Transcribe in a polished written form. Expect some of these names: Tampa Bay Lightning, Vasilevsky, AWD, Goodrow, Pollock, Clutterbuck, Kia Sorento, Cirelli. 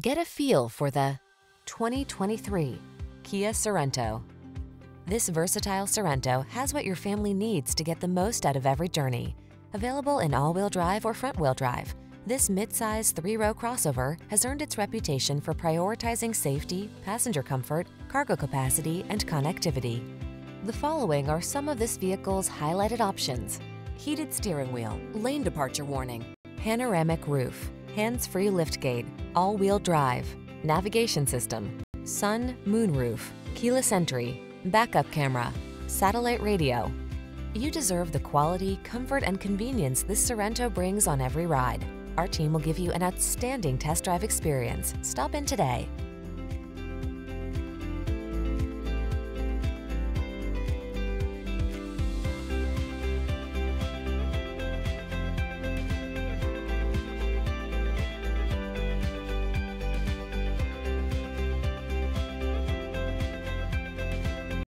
Get a feel for the 2023 Kia Sorento. This versatile Sorento has what your family needs to get the most out of every journey. Available in all-wheel drive or front-wheel drive, this midsize three-row crossover has earned its reputation for prioritizing safety, passenger comfort, cargo capacity, and connectivity. The following are some of this vehicle's highlighted options: heated steering wheel, lane departure warning, panoramic roof, hands-free liftgate, all-wheel drive, navigation system, sun, moon roof, keyless entry, backup camera, satellite radio. You deserve the quality, comfort, and convenience this Sorento brings on every ride. Our team will give you an outstanding test drive experience. Stop in today.